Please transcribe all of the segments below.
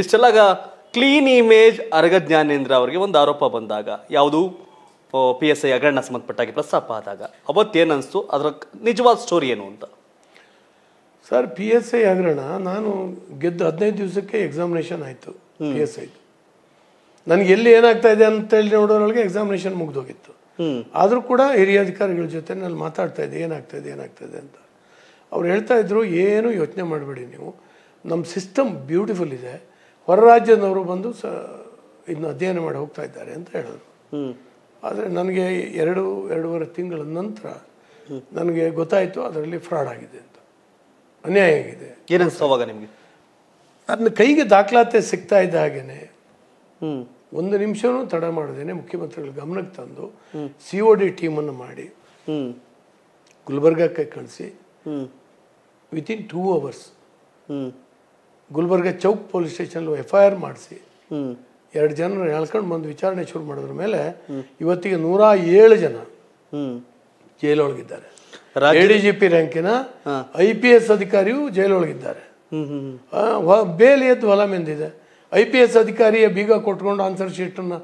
ಇಷ್ಟೆಲ್ಲಗ clean image Araga Jnanendra ಅವರಿಗೆ ಒಂದು ಆರೋಪ ಬಂದಾಗ ಯಾವುದು PSI ಹಗರಣ ಸಂಬಂಧಪಟ್ಟಾಗಿ ಪ್ರಸ್ತಾಪ ಆದಾಗ ಅವತ್ತೇನು ಅನಿಸ್ತು, ಅದರ ನಿಜವಾದ ಸ್ಟೋರಿ ಏನು ಅಂತ? ಸರ್, PSI ಹಗರಣ ನಾನು ಗೆದ್ದು 15 ದಿವಸಕ್ಕೆ ಎಕ್ಸಾಮಿನೇಷನ್ ಆಯಿತು. PSI ನನಗೆ ಎಲ್ಲಿ ಏನಾಗ್ತಾ ಇದೆ ಅಂತ ಹೇಳಿ ನೋಡೋರೊಳಗೆ ಎಕ್ಸಾಮಿನೇಷನ್ ಮುಗಿದೋಗಿತ್ತು. ಆದರೂ ಕೂಡ ಹಿರಿಯ ಅಧಿಕಾರಿಗಳ ಜೊತೆ ನಾನು ಮಾತಾಡ್ತಾ ಇದ್ದೆ, ಏನಾಗ್ತಾ ಇದೆ ಅಂತ. ಅವ್ರು ಹೇಳ್ತಾ ಇದ್ರು, ಏನು ಯೋಚನೆ ಮಾಡಬೇಡಿ ನೀವು, ನಮ್ಮ ಸಿಸ್ಟಮ್ ಬ್ಯೂಟಿಫುಲ್ ಇದೆ, ಹೊರ ರಾಜ್ಯದವರು ಬಂದು ಇದನ್ನ ಅಧ್ಯಯನ ಮಾಡಿ ಹೋಗ್ತಾ ಇದ್ದಾರೆ ಅಂತ ಹೇಳಿದ್ರು. ಆದರೆ ನನಗೆ ಎರಡೂವರೆ ತಿಂಗಳ ನಂತರ ನನಗೆ ಗೊತ್ತಾಯಿತು ಅದರಲ್ಲಿ ಫ್ರಾಡ್ ಆಗಿದೆ ಅಂತ, ಅನ್ಯಾಯ ಆಗಿದೆ. ಏನಾಗ ನಿಮಗೆ ಅದನ್ನ ಕೈಗೆ ದಾಖಲಾತಿ ಸಿಗ್ತಾ ಇದ್ದ ಹಾಗೇನೆ ಒಂದು ನಿಮಿಷನೂ ತಡ ಮಾಡದೇನೆ ಮುಖ್ಯಮಂತ್ರಿಗಳ ಗಮನಕ್ಕೆ ತಂದು COD ಟೀಮನ್ನು ಮಾಡಿ ಗುಲ್ಬರ್ಗಕ್ಕೆ ಕಳಿಸಿ within 2 hours Gulbarga Chowk police ಸ್ಟೇಷನಲ್ಲಿ FIR ಮಾಡಿಸಿ 2 ಜನರು ಎಳ್ಕೊಂಡು ಬಂದು ವಿಚಾರಣೆ ಶುರು ಮಾಡಿದ್ರ ಮೇಲೆ ಇವತ್ತಿಗೆ 107 ಜನ ಜೈಲೊಳಗಿದ್ದಾರೆ. ADGP ರ್ಯಾಂಕಿನ IPS ಅಧಿಕಾರಿಯು ಜೈಲೊಳಗಿದ್ದಾರೆ. ಬೇಲಿ ಎದ್ದು ಹೊಲ ಮೆಂದಿದೆ. IPS ಅಧಿಕಾರಿಯ ಬೀಗ ಕೊಟ್ಕೊಂಡು ಆನ್ಸರ್ ಶೀಟನ್ನು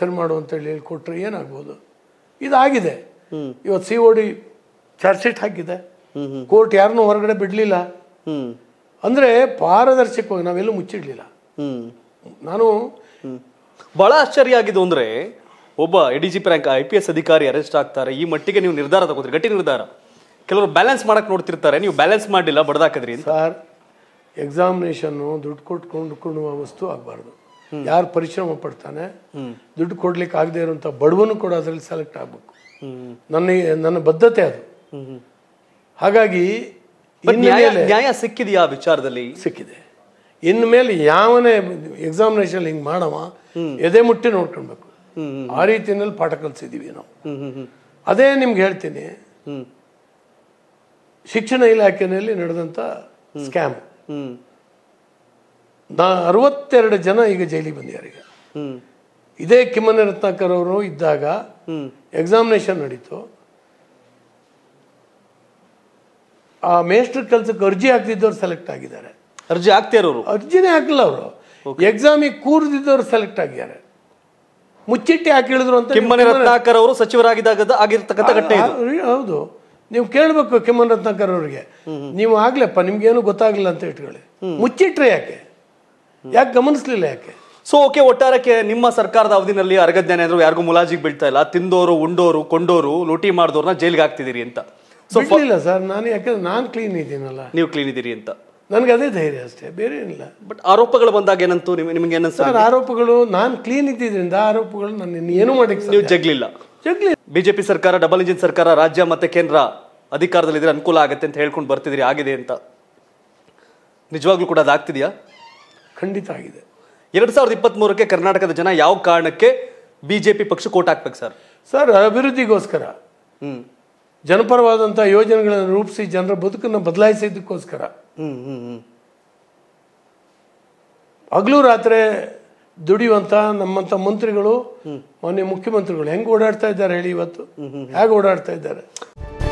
ಸರಿ ಮಾಡು ಅಂತೇಳಿ ಕೊಟ್ಟರೆ ಏನಾಗ್ಬೋದು? ಇದಾಗಿದೆ. ಇವತ್ತು COD ಚಾರ್ಜ್ ಶೀಟ್ ಹಾಕಿದೆ, ಕೋರ್ಟ್ ಯಾರನ್ನೂ ಹೊರಗಡೆ ಬಿಡಲಿಲ್ಲ. ಅಂದರೆ ಪಾರದರ್ಶಕವಾಗಿ ನಾವೆಲ್ಲೂ ಮುಚ್ಚಿಡಲಿಲ್ಲ. ನಾನು ಭಾಳ ಆಶ್ಚರ್ಯ ಆಗಿದ್ದು ಅಂದರೆ, ಒಬ್ಬ ADGP ರ್ಯಾಂಕ್ IPS ಅಧಿಕಾರಿ ಅರೆಸ್ಟ್ ಆಗ್ತಾರೆ, ಈ ಮಟ್ಟಿಗೆ ನೀವು ನಿರ್ಧಾರ ತಗೋತೀರಿ, ಗಟ್ಟಿ ನಿರ್ಧಾರ. ಕೆಲವರು ಬ್ಯಾಲೆನ್ಸ್ ಮಾಡೋಕ್ಕೆ ನೋಡ್ತಿರ್ತಾರೆ, ನೀವು ಬ್ಯಾಲೆನ್ಸ್ ಮಾಡಲಿಲ್ಲ, ಬಡ್ದಾಕಿದ್ರಿ. ಸರ್, ಎಕ್ಸಾಮಿನೇಷನ್ನು ದುಡ್ಡು ಕೊಟ್ಟುಕೊಂಡುಕೊಳ್ಳುವ ವಸ್ತು ಆಗಬಾರ್ದು. ಯಾರು ಪರಿಶ್ರಮ ಪಡ್ತಾನೆ, ದುಡ್ಡು ಕೊಡ್ಲಿಕ್ಕೆ ಆಗದೆ ಇರುವಂಥ ಬಡವನು ಕೂಡ ಅದರಲ್ಲಿ ಸೆಲೆಕ್ಟ್ ಆಗಬೇಕು. ನನ್ನ ಬದ್ಧತೆ ಅದು. ಹಾಗಾಗಿ ನ್ಯಾಯ ಸಿಕ್ಕಿದೆಯಾ ವಿಚಾರದಲ್ಲಿ? ಸಿಕ್ಕಿದೆ. ಇನ್ಮೇಲೆ ಯಾವನೇ ಎಕ್ಸಾಮಿನೇಷನ್ ಹಿಂಗೆ ಮಾಡವ ಎದೆ ಮುಟ್ಟಿ ನೋಡ್ಕೊಳ್ಬೇಕು. ಆ ರೀತಿಯಲ್ಲಿ ಪಾಠ ಕಲಿಸಿದ್ದೀವಿ ನಾವು. ಅದೇ ನಿಮ್ಗೆ ಹೇಳ್ತೀನಿ, ಶಿಕ್ಷಣ ಇಲಾಖೆಯಲ್ಲಿ ನಡೆದಂಥ ಸ್ಕ್ಯಾಮ್, 62 ಜನ ಈಗ ಜೈಲಿಗೆ ಬಂದಿದ್ದಾರೆ. ಈಗ ಇದೇ ಕಿಮ್ಮನೆ ರತ್ನಾಕರ್ ಅವರು ಇದ್ದಾಗ ಎಕ್ಸಾಮಿನೇಷನ್ ನಡೀತು. ಆ ಮೇಸ್ಟರ್ ಕೆಲಸಕ್ಕೆ ಅರ್ಜಿ ಹಾಕ್ತಿದ್ದವ್ರು ಸೆಲೆಕ್ಟ್ ಆಗಿದ್ದಾರೆ. ಅರ್ಜಿ ಹಾಕ್ತಿರೋರು ಅರ್ಜಿನೇ ಹಾಕಲ್ಲ, ಅವರು ಎಕ್ಸಾಮಿಗೆ ಕೂರ್ದಿದ್ದವ್ರು ಸೆಲೆಕ್ಟ್ ಆಗಿದ್ದಾರೆ. ಮುಚ್ಚಿಟ್ಟಿ ಯಾಕೆ ಹೇಳಿದ್ರು ಅಂತ ಕಿಮ್ಮನೆ ರತ್ನಾಕರ್ ಅವರು ಸಚಿವರಾಗಿದ್ದಾಗ ಆಗಿರ್ತಕ್ಕಂಥ ಘಟನೆ ಇದು. ಹೌದು, ನೀವು ಕೇಳಬೇಕು ಕಿಮ್ಮನೆ ರತ್ನಾಕರ್ ಅವರಿಗೆ, ನೀವು ಆಗ್ಲಪ್ಪ ನಿಮ್ಗೇನು ಗೊತ್ತಾಗಲಿಲ್ಲ ಅಂತ ಇಟ್ಕೊಳ್ಳಿ, ಮುಚ್ಚಿಟ್ರೆ ಯಾಕೆ ಗಮನಿಸಲಿಲ್ಲ ಯಾಕೆ? ಸೊ ಓಕೆ, ಒಟ್ಟಾರಕ್ಕೆ ನಿಮ್ಮ ಸರ್ಕಾರದ ಅವಧಿನಲ್ಲಿ ಅರಗ ಜ್ಞಾನೇಂದ್ರ ಯಾರಿಗೂ ಮುಲಾಜಿಗೆ ಬೀಳ್ತಾ ಇಲ್ಲ, ತಿಂದೋರು ಉಂಡೋರು ಕೊಂಡೋರು ಲೂಟಿ ಮಾಡಿದವ್ರನ್ನ ಜೈಲಿಗೆ ಹಾಕ್ತಿದ್ದೀರಿ ಅಂತ. ಸೊ ಇಲ್ಲ ಸರ್, ನಾನು ಯಾಕಂದ್ರೆ ನಾನು ಕ್ಲೀನ್ ಇದ್ದೀನಲ್ಲ. ನೀವು ಕ್ಲೀನ್ ಇದ್ದೀರಿ ಅಂತ ನನಗೆ ಅದೇ ಧೈರ್ಯ, ಅಷ್ಟೇ, ಬೇರೆ ಏನಿಲ್ಲ. ಬಟ್ ಆರೋಪಗಳು ಬಂದಾಗ ಏನಂತೂ ನಿಮ್ಗೆ ಏನಂತ? ಸರ್, ಆರೋಪಗಳು ನಾನು ಕ್ಲೀನ್ ಇದ್ದಿದ್ದರಿಂದ ಆರೋಪಗಳು ನಾನು ಏನು ಮಾಡಿ ನೀವು ಜಗ್ಲಿಲ್ಲ. BJP ಸರ್ಕಾರ ಡಬಲ್ ಇಂಜಿನ್ ಸರ್ಕಾರ, ರಾಜ್ಯ ಮತ್ತು ಕೇಂದ್ರ ಅಧಿಕಾರದಲ್ಲಿದ್ರೆ ಅನುಕೂಲ ಆಗುತ್ತೆ ಅಂತ ಹೇಳ್ಕೊಂಡು ಬರ್ತಿದ್ದೀರಿ, ಆಗಿದೆ ಅಂತ. ನಿಜವಾಗ್ಲೂ ಕೂಡ ಅದಾಗ್ತಿದೆಯಾ? ಖಂಡಿತ ಆಗಿದೆ. 2023ಕ್ಕೆ ಕರ್ನಾಟಕದ ಜನ ಯಾವ ಕಾರಣಕ್ಕೆ BJP ಪಕ್ಷ ಕೋಟ್ ಹಾಕ್ಬೇಕು ಸರ್? ಸರ್, ಅಭಿವೃದ್ಧಿಗೋಸ್ಕರ, ಜನಪರವಾದಂಥ ಯೋಜನೆಗಳನ್ನು ರೂಪಿಸಿ ಜನರ ಬದುಕನ್ನು ಬದಲಾಯಿಸಿದ್ದಕ್ಕೋಸ್ಕರ. ಹಗಲು ರಾತ್ರಿ ದುಡಿಯುವಂಥ ನಮ್ಮಂಥ ಮಂತ್ರಿಗಳು, ಮಾನ್ಯ ಮುಖ್ಯಮಂತ್ರಿಗಳು ಹೆಂಗೆ ಓಡಾಡ್ತಾ ಇದ್ದಾರೆ ಹೇಳಿ, ಇವತ್ತು ಹೇಗೆ ಓಡಾಡ್ತಾ ಇದ್ದಾರೆ.